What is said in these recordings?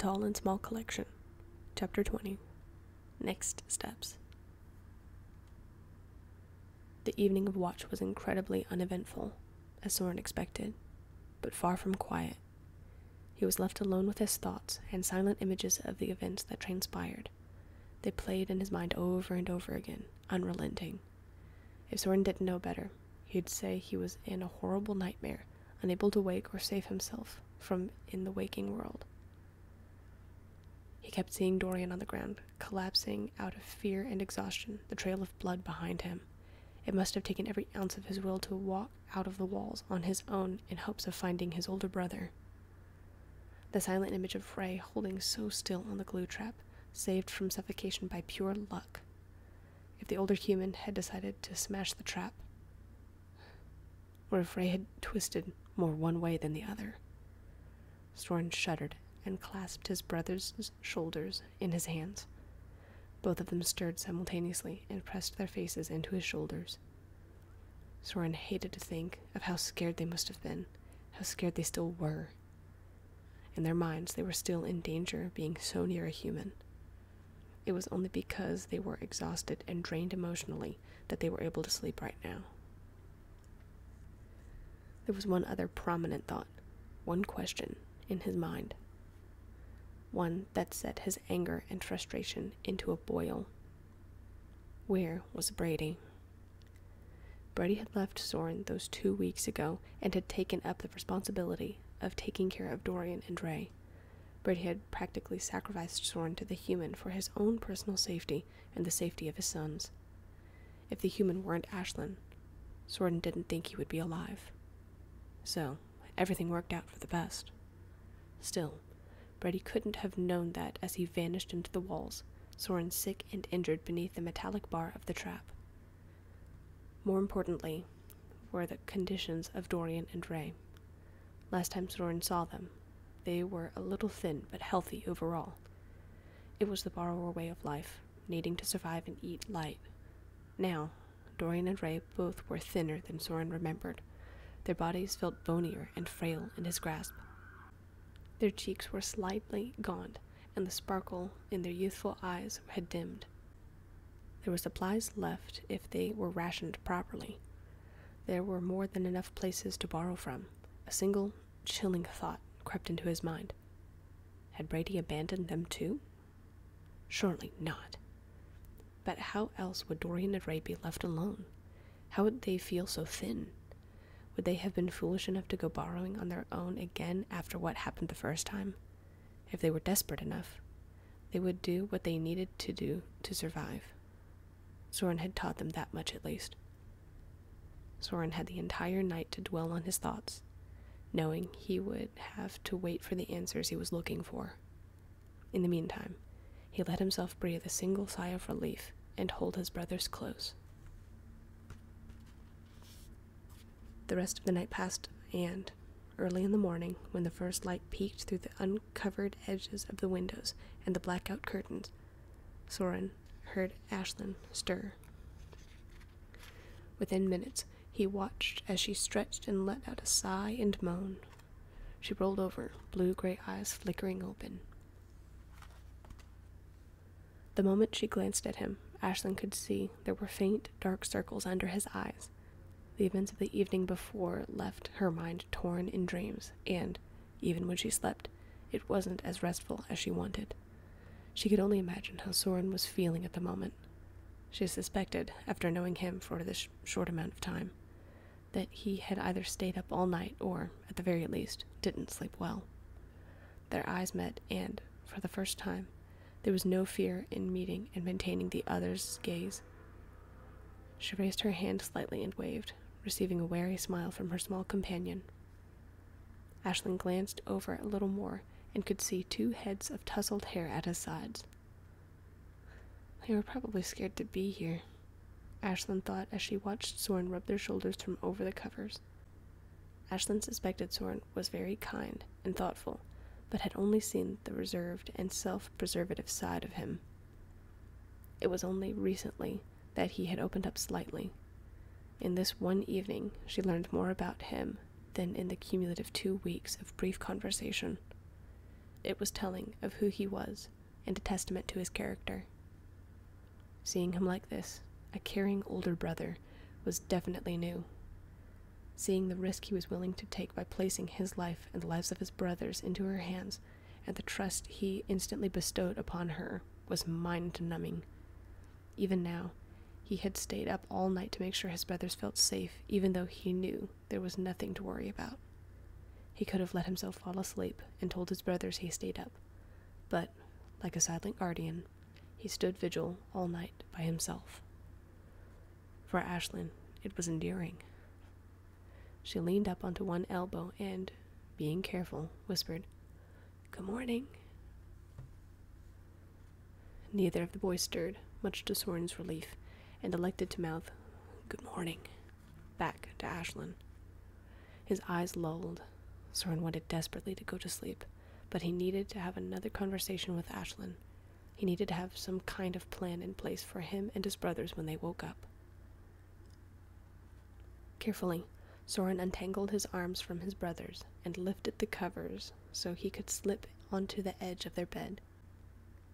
Tall and Small Collection, Chapter 20, Next Steps. The evening of watch was incredibly uneventful, as Soren expected, but far from quiet. He was left alone with his thoughts and silent images of the events that transpired. They played in his mind over and over again, unrelenting. If Soren didn't know better, he'd say he was in a horrible nightmare, unable to wake or save himself from in the waking world. He kept seeing Dorian on the ground, collapsing out of fear and exhaustion, the trail of blood behind him. It must have taken every ounce of his will to walk out of the walls on his own in hopes of finding his older brother. The silent image of Frey holding so still on the glue trap, saved from suffocation by pure luck. If the older human had decided to smash the trap, or if Frey had twisted more one way than the other. Soren shuddered and clasped his brother's shoulders in his hands. Both of them stirred simultaneously and pressed their faces into his shoulders. Soren hated to think of how scared they must have been, how scared they still were. In their minds, they were still in danger of being so near a human. It was only because they were exhausted and drained emotionally that they were able to sleep right now. There was one other prominent thought, one question in his mind. One that set his anger and frustration into a boil. Where was Brady? Brady had left Soren those 2 weeks ago and had taken up the responsibility of taking care of Dorian and Ray. Brady had practically sacrificed Soren to the human for his own personal safety and the safety of his sons. If the human weren't Ashlynn, Soren didn't think he would be alive. So, everything worked out for the best. Still, Brady couldn't have known that as he vanished into the walls, Soren sick and injured beneath the metallic bar of the trap. More importantly were the conditions of Dorian and Ray. Last time Soren saw them, they were a little thin but healthy overall. It was the borrower way of life, needing to survive and eat light. Now, Dorian and Ray both were thinner than Soren remembered. Their bodies felt bonier and frail in his grasp. Their cheeks were slightly gaunt, and the sparkle in their youthful eyes had dimmed. There were supplies left if they were rationed properly. There were more than enough places to borrow from. A single, chilling thought crept into his mind. Had Brady abandoned them too? Surely not. But how else would Dorian and Ray be left alone? How would they feel so thin? Would they have been foolish enough to go borrowing on their own again after what happened the first time? If they were desperate enough, they would do what they needed to do to survive. Soren had taught them that much at least. Soren had the entire night to dwell on his thoughts, knowing he would have to wait for the answers he was looking for. In the meantime, he let himself breathe a single sigh of relief and hold his brothers close. The rest of the night passed, and, early in the morning, when the first light peeked through the uncovered edges of the windows and the blackout curtains, Soren heard Ashlynn stir. Within minutes, he watched as she stretched and let out a sigh and moan. She rolled over, blue-gray eyes flickering open. The moment she glanced at him, Ashlynn could see there were faint, dark circles under his eyes. The events of the evening before left her mind torn in dreams, and, even when she slept, it wasn't as restful as she wanted. She could only imagine how Soren was feeling at the moment. She suspected, after knowing him for this short amount of time, that he had either stayed up all night or, at the very least, didn't sleep well. Their eyes met, and, for the first time, there was no fear in meeting and maintaining the other's gaze. She raised her hand slightly and waved, receiving a wary smile from her small companion. Ashlynn glanced over a little more and could see two heads of tousled hair at his sides. They were probably scared to be here, Ashlynn thought as she watched Soren rub their shoulders from over the covers. Ashlynn suspected Soren was very kind and thoughtful, but had only seen the reserved and self-preservative side of him. It was only recently that he had opened up slightly. In this one evening, she learned more about him than in the cumulative 2 weeks of brief conversation. it was telling of who he was and a testament to his character. Seeing him like this, a caring older brother, was definitely new. Seeing the risk he was willing to take by placing his life and the lives of his brothers into her hands, and the trust he instantly bestowed upon her, was mind-numbing. Even now, he had stayed up all night to make sure his brothers felt safe, even though he knew there was nothing to worry about. He could have let himself fall asleep and told his brothers he stayed up, but, like a silent guardian, he stood vigil all night by himself. For Ashlynn, it was endearing. She leaned up onto one elbow and, being careful, whispered, "Good morning." Neither of the boys stirred, much to Soren's relief, and elected to mouth, "Good morning," back to Ashlynn. His eyes lulled. Soren wanted desperately to go to sleep, but he needed to have another conversation with Ashlynn. He needed to have some kind of plan in place for him and his brothers when they woke up. Carefully, Soren untangled his arms from his brothers and lifted the covers so he could slip onto the edge of their bed.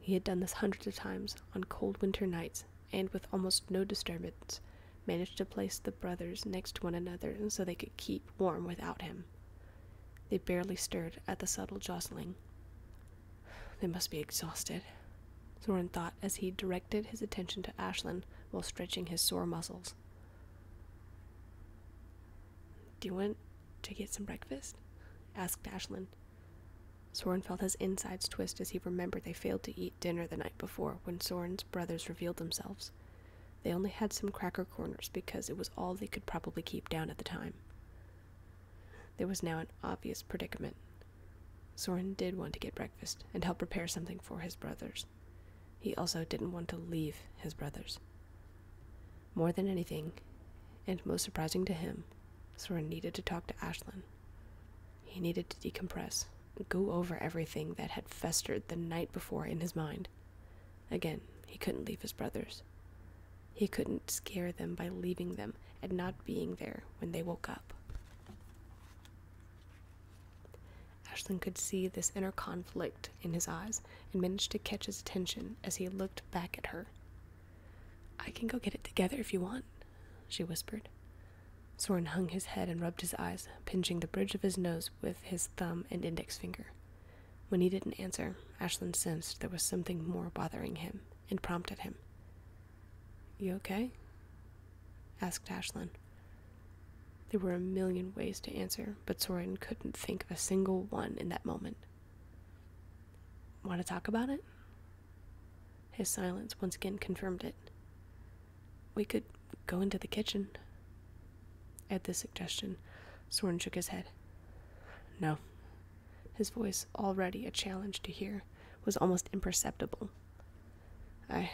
He had done this hundreds of times on cold winter nights, and with almost no disturbance, managed to place the brothers next to one another so they could keep warm without him. They barely stirred at the subtle jostling. They must be exhausted, Soren thought as he directed his attention to Ashlynn while stretching his sore muscles. "Do you want to get some breakfast?" asked Ashlynn. Soren felt his insides twist as he remembered they failed to eat dinner the night before when Soren's brothers revealed themselves. They only had some cracker corners because it was all they could probably keep down at the time. There was now an obvious predicament. Soren did want to get breakfast and help prepare something for his brothers. He also didn't want to leave his brothers. More than anything, and most surprising to him, Soren needed to talk to Ashlynn. He needed to decompress, go over everything that had festered the night before in his mind. Again, he couldn't leave his brothers. He couldn't scare them by leaving them and not being there when they woke up. Ashlynn could see this inner conflict in his eyes and managed to catch his attention as he looked back at her. "I can go get it together if you want," she whispered. Soren hung his head and rubbed his eyes, pinching the bridge of his nose with his thumb and index finger. When he didn't answer, Ashlynn sensed there was something more bothering him, and prompted him. "You okay?" asked Ashlynn. There were a million ways to answer, but Soren couldn't think of a single one in that moment. "Want to talk about it?" His silence once again confirmed it. "We could go into the kitchen." At this suggestion, Soren shook his head. No. His voice, already a challenge to hear, was almost imperceptible. I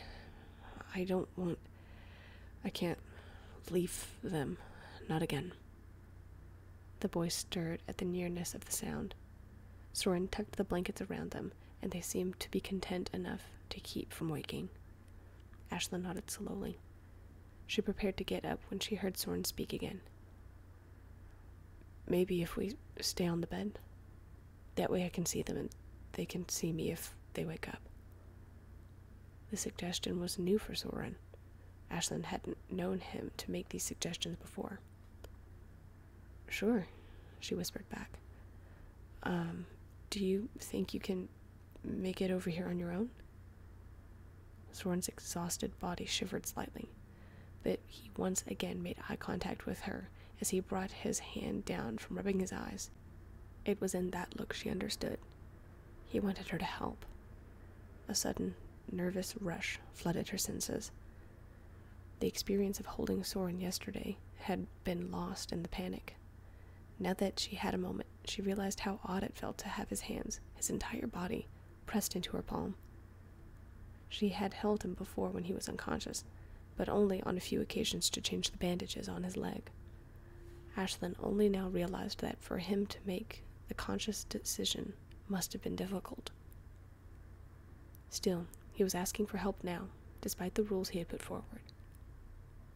don't want... I can't leave them. Not again." The boys stirred at the nearness of the sound. Soren tucked the blankets around them, and they seemed to be content enough to keep from waking. Ashlynn nodded slowly. She prepared to get up when she heard Soren speak again. "Maybe if we stay on the bed? That way I can see them and they can see me if they wake up." The suggestion was new for Soren. Ashlynn hadn't known him to make these suggestions before. "Sure," she whispered back. Do you think you can make it over here on your own?" Soren's exhausted body shivered slightly, but he once again made eye contact with her as he brought his hand down from rubbing his eyes. It was in that look she understood. He wanted her to help. A sudden, nervous rush flooded her senses. The experience of holding Soren yesterday had been lost in the panic. Now that she had a moment, she realized how odd it felt to have his hands, his entire body, pressed into her palm. She had held him before when he was unconscious, but only on a few occasions to change the bandages on his leg. Ashlynn only now realized that for him to make the conscious decision must have been difficult. Still, he was asking for help now, despite the rules he had put forward.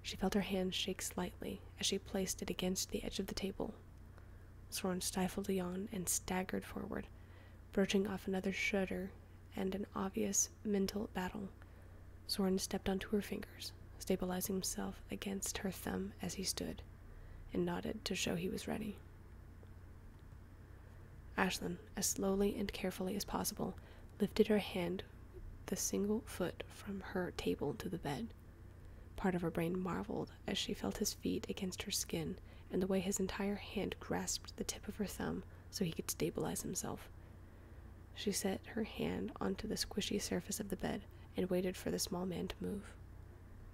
She felt her hand shake slightly as she placed it against the edge of the table. Soren stifled a yawn and staggered forward, Birching off another shudder and an obvious mental battle, Soren stepped onto her fingers, stabilizing himself against her thumb as he stood, and nodded to show he was ready. Ashlynn, as slowly and carefully as possible, lifted her hand with the single foot from her table to the bed. Part of her brain marveled as she felt his feet against her skin and the way his entire hand grasped the tip of her thumb so he could stabilize himself. She set her hand onto the squishy surface of the bed and waited for the small man to move.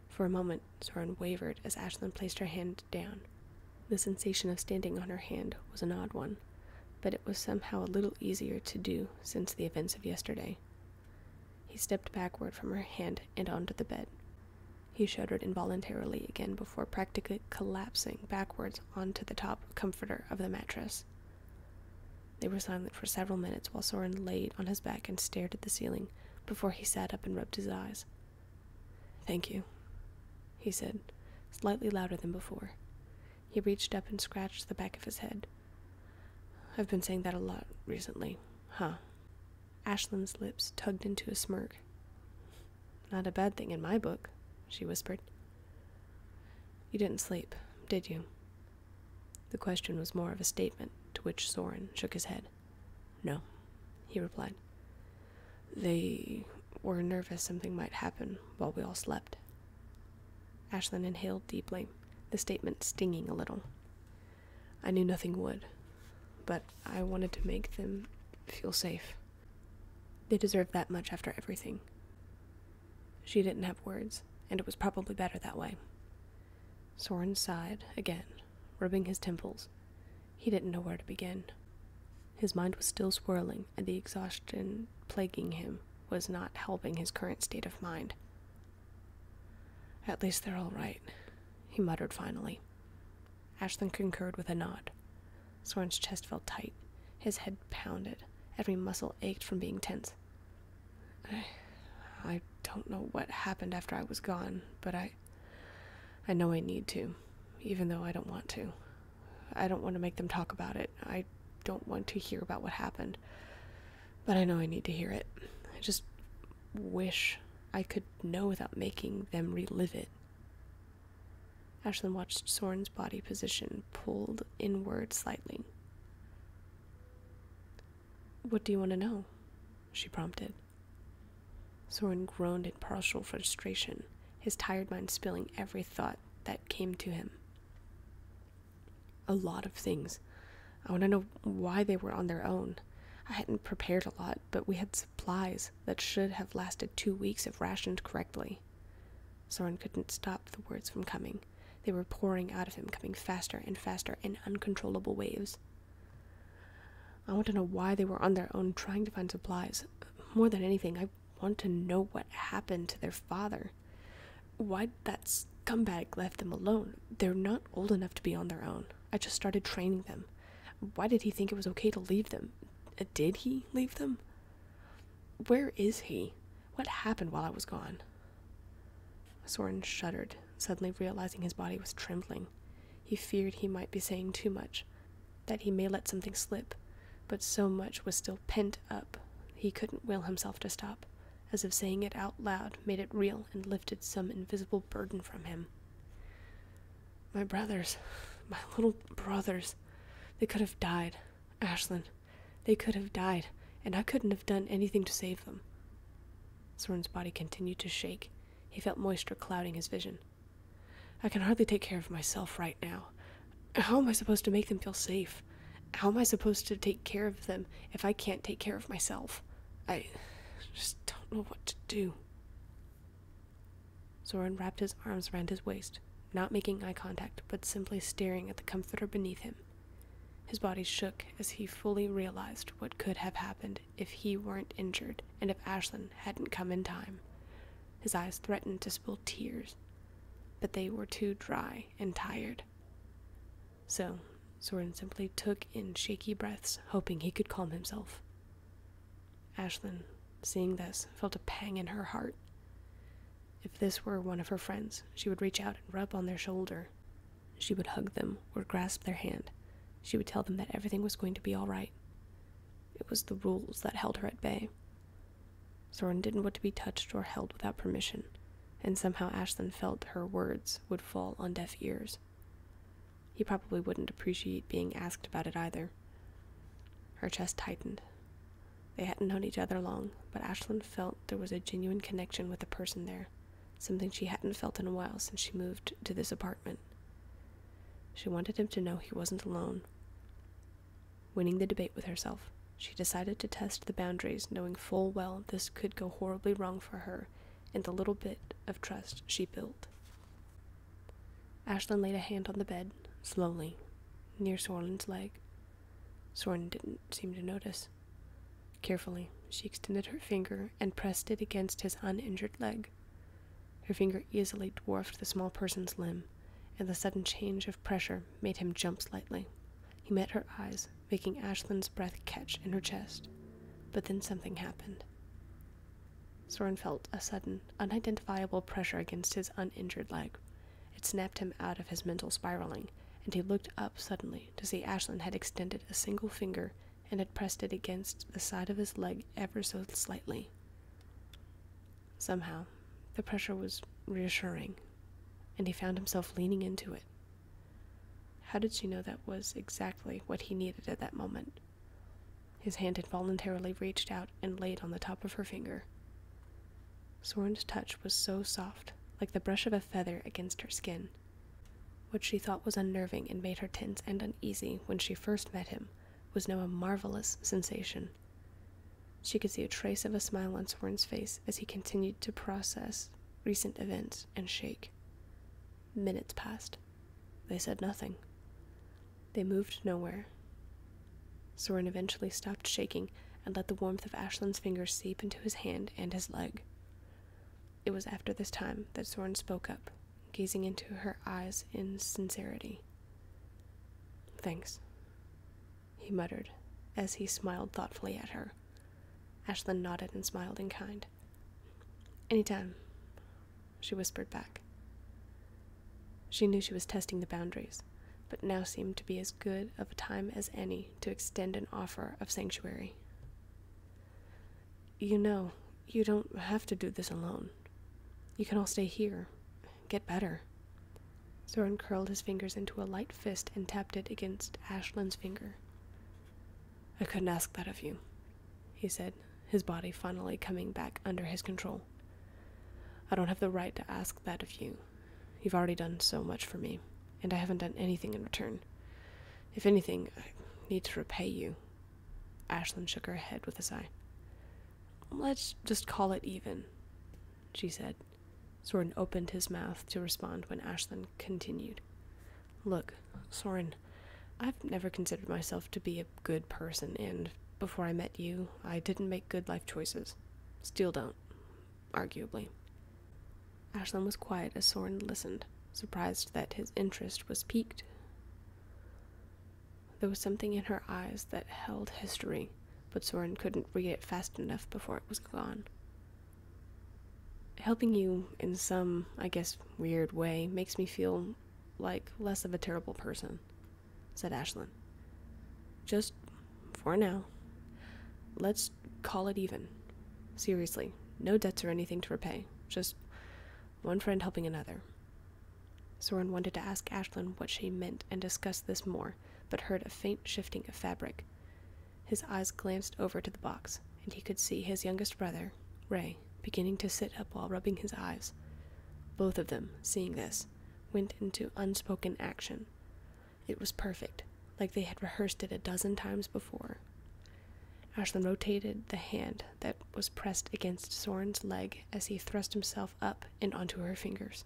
For a moment, Soren wavered as Ashlynn placed her hand down. The sensation of standing on her hand was an odd one, but it was somehow a little easier to do since the events of yesterday. He stepped backward from her hand and onto the bed. He shuddered involuntarily again before practically collapsing backwards onto the top comforter of the mattress. They were silent for several minutes while Soren laid on his back and stared at the ceiling before he sat up and rubbed his eyes. "Thank you," he said, slightly louder than before. He reached up and scratched the back of his head. "I've been saying that a lot recently, huh?" Ashlynn's lips tugged into a smirk. "Not a bad thing in my book," she whispered. "You didn't sleep, did you?" The question was more of a statement, to which Soren shook his head. "No," he replied. "They were nervous something might happen while we all slept." Ashlynn inhaled deeply, the statement stinging a little. "I knew nothing would, but I wanted to make them feel safe. They deserve that much after everything." She didn't have words, and it was probably better that way. Soren sighed again, rubbing his temples. He didn't know where to begin. His mind was still swirling, and the exhaustion plaguing him was not helping his current state of mind. "At least they're all right," he muttered finally. Ashlynn concurred with a nod. Soren's chest felt tight. His head pounded. Every muscle ached from being tense. I don't know what happened after I was gone, but I know I need to, even though I don't want to. I don't want to make them talk about it. I don't want to hear about what happened, but I know I need to hear it. I just wish I could know without making them relive it. Ashlynn watched Soren's body position pulled inward slightly. "What do you want to know?" she prompted. Soren groaned in partial frustration, his tired mind spilling every thought that came to him. "A lot of things. I want to know why they were on their own. I hadn't prepared a lot, but we had supplies that should have lasted 2 weeks if rationed correctly." Soren couldn't stop the words from coming. They were pouring out of him, coming faster and faster in uncontrollable waves. "I want to know why they were on their own trying to find supplies. More than anything, I want to know what happened to their father. Why that scumbag left them alone. They're not old enough to be on their own. I just started training them. Why did he think it was okay to leave them? Did he leave them? Where is he? What happened while I was gone?" Soren shuddered, suddenly realizing his body was trembling. He feared he might be saying too much, that he may let something slip, but so much was still pent up he couldn't will himself to stop, as if saying it out loud made it real and lifted some invisible burden from him. "My brothers, my little brothers, they could have died, Ashlynn. They could have died, and I couldn't have done anything to save them." Soren's body continued to shake. He felt moisture clouding his vision. "I can hardly take care of myself right now. How am I supposed to make them feel safe? How am I supposed to take care of them if I can't take care of myself? I just don't know what to do." Soren wrapped his arms around his waist, not making eye contact, but simply staring at the comforter beneath him. His body shook as he fully realized what could have happened if he weren't injured and if Ashlynn hadn't come in time. His eyes threatened to spill tears, but they were too dry and tired. So Soren simply took in shaky breaths, hoping he could calm himself. Ashlynn, seeing this, felt a pang in her heart. If this were one of her friends, she would reach out and rub on their shoulder. She would hug them or grasp their hand. She would tell them that everything was going to be all right. It was the rules that held her at bay. Soren didn't want to be touched or held without permission, and somehow Ashlynn felt her words would fall on deaf ears. He probably wouldn't appreciate being asked about it either. Her chest tightened. They hadn't known each other long, but Ashlynn felt there was a genuine connection with the person there, something she hadn't felt in a while since she moved to this apartment. She wanted him to know he wasn't alone. Winning the debate with herself, she decided to test the boundaries, knowing full well this could go horribly wrong for her and the little bit of trust she built. Ashlynn laid a hand on the bed, slowly, near Soren's leg. Soren didn't seem to notice. Carefully, she extended her finger and pressed it against his uninjured leg. Her finger easily dwarfed the small person's limb, and the sudden change of pressure made him jump slightly. He met her eyes, making Ashlynn's breath catch in her chest. But then something happened. Soren felt a sudden, unidentifiable pressure against his uninjured leg. It snapped him out of his mental spiraling, and he looked up suddenly to see Ashlynn had extended a single finger and had pressed it against the side of his leg ever so slightly. Somehow, the pressure was reassuring, and he found himself leaning into it. How did she know that was exactly what he needed at that moment? His hand had voluntarily reached out and laid on the top of her finger. Soren's touch was so soft, like the brush of a feather against her skin. What she thought was unnerving and made her tense and uneasy when she first met him was now a marvelous sensation. She could see a trace of a smile on Soren's face as he continued to process recent events and shake. Minutes passed. They said nothing. They moved nowhere. Soren eventually stopped shaking and let the warmth of Ashlynn's fingers seep into his hand and his leg. It was after this time that Soren spoke up, gazing into her eyes in sincerity. "Thanks," he muttered, as he smiled thoughtfully at her. Ashlynn nodded and smiled in kind. "Anytime," she whispered back. She knew she was testing the boundaries, but now seemed to be as good of a time as any to extend an offer of sanctuary. "You know, you don't have to do this alone. You can all stay here. Get better." Soren curled his fingers into a light fist and tapped it against Ashlynn's finger. "I couldn't ask that of you," he said, his body finally coming back under his control. "I don't have the right to ask that of you. You've already done so much for me, and I haven't done anything in return. If anything, I need to repay you." Ashlynn shook her head with a sigh. "Let's just call it even," she said. Soren opened his mouth to respond when Ashlynn continued. "Look, Soren, I've never considered myself to be a good person, and before I met you, I didn't make good life choices. Still don't, arguably." Ashlynn was quiet as Soren listened, surprised that his interest was piqued. There was something in her eyes that held history, but Soren couldn't read it fast enough before it was gone. "Helping you in some, I guess, weird way makes me feel like less of a terrible person," said Ashlynn. "Just for now, let's call it even. Seriously, no debts or anything to repay, just one friend helping another." Soren wanted to ask Ashlynn what she meant and discuss this more, but heard a faint shifting of fabric. His eyes glanced over to the box, and he could see his youngest brother, Ray, beginning to sit up while rubbing his eyes. Both of them, seeing this, went into unspoken action. It was perfect, like they had rehearsed it a dozen times before. Ashlynn rotated the hand that was pressed against Soren's leg as he thrust himself up and onto her fingers.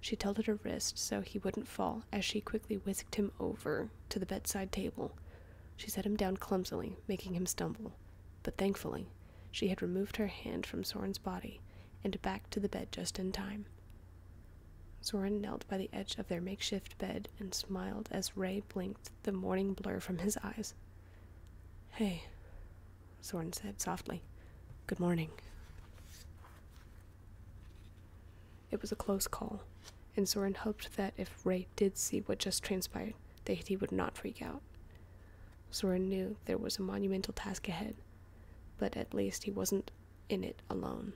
She tilted her wrist so he wouldn't fall as she quickly whisked him over to the bedside table. She set him down clumsily, making him stumble, but thankfully, she had removed her hand from Soren's body and back to the bed just in time. Soren knelt by the edge of their makeshift bed and smiled as Ray blinked the morning blur from his eyes. "Hey," Soren said softly. "Good morning." It was a close call, and Soren hoped that if Ray did see what just transpired, that he would not freak out. Soren knew there was a monumental task ahead, but at least he wasn't in it alone.